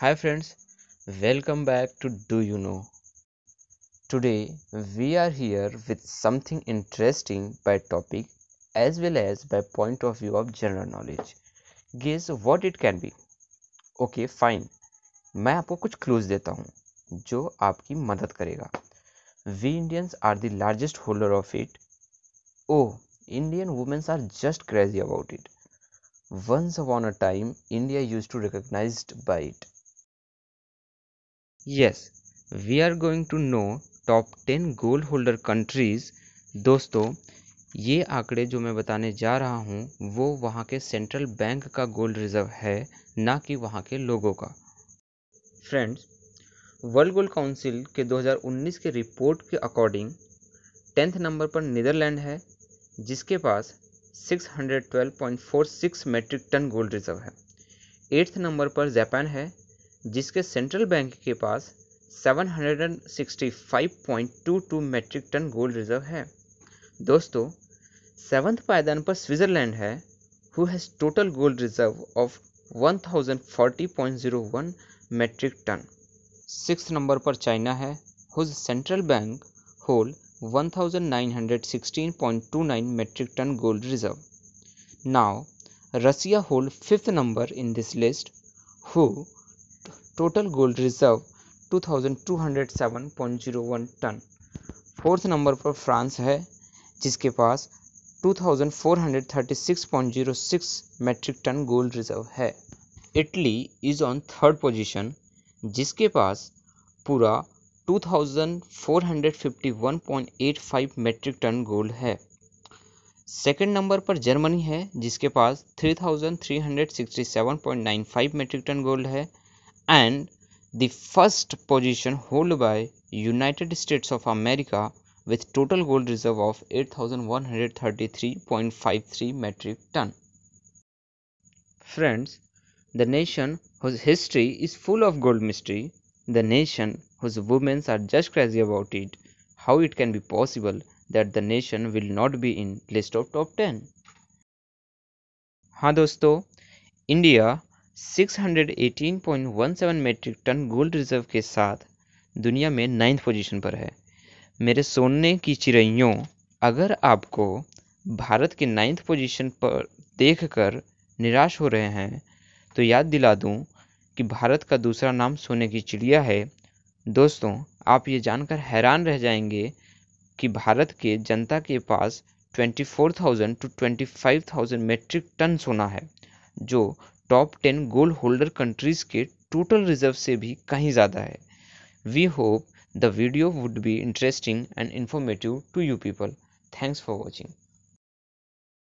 Hi friends, welcome back to Do You Know? Today we are here with something interesting by topic as well as by point of view of general knowledge. Guess what it can be? Okay fine, मैं आपको कुछ clues देता हूँ जो आपकी मदद करेगा. We Indians are the largest holder of it. Oh, Indian women are just crazy about it. Once upon a time, India used to be recognized by it. Yes, we are going to know top 10 gold holder countries. दोस्तों ये आंकड़े जो मैं बताने जा रहा हूँ वो वहाँ के सेंट्रल बैंक का गोल्ड रिजर्व है, ना कि वहाँ के लोगों का. फ्रेंड्स, वर्ल्ड गोल्ड काउंसिल के 2019 के रिपोर्ट के अकॉर्डिंग 10th नंबर पर नीदरलैंड है, जिसके पास 612.46 मेट्रिक टन गोल्ड रिजर्व है. 8th नंबर पर जापान है, जिसके सेंट्रल बैंक के पास 765.22 मेट्रिक टन गोल्ड रिजर्व है. दोस्तों 7th पायदान पर स्विट्जरलैंड है, who has total gold reserve of 1040.01 metric ton. 6th number पर चाइना है, whose central bank hold 1916.29 metric ton gold reserve. Now, Russia holds 5th number in this list, who total gold reserve 2207.01 ton. 4th number पर France है, जिसके पास 2436.06 metric ton gold reserve है. Italy is on 3rd position, जिसके पास पूरा 2451.85 metric ton gold है. Second number पर Germany है, जिसके पास 3367.95 मेट्रिक टन गोल्ड है. And the first position hold by United States of America with total gold reserve of 8133.53 metric ton. Friends, the nation whose history is full of gold mystery, the nation whose women are just crazy about it, how it can be possible that the nation will not be in list of top 10. हाँ दोस्तों, India 618.17 metric ton gold reserve के साथ दुनिया में 9th position पर है. मेरे सोने की चिड़ियों, अगर आपको भारत के 9th पोजीशन पर देखकर निराश हो रहे हैं तो याद दिला दूँ कि भारत का दूसरा नाम सोने की चिड़िया है. दोस्तों आप ये जानकर हैरान रह जाएंगे कि भारत के जनता के पास 24,000 टू 25,000 मेट्रिक टन सोना है, जो टॉप 10 गोल्ड होल्डर कंट्रीज़ के टोटल रिजर्व से भी कहीं ज़्यादा है. We hope the video would be interesting and informative to you people. Thanks for watching.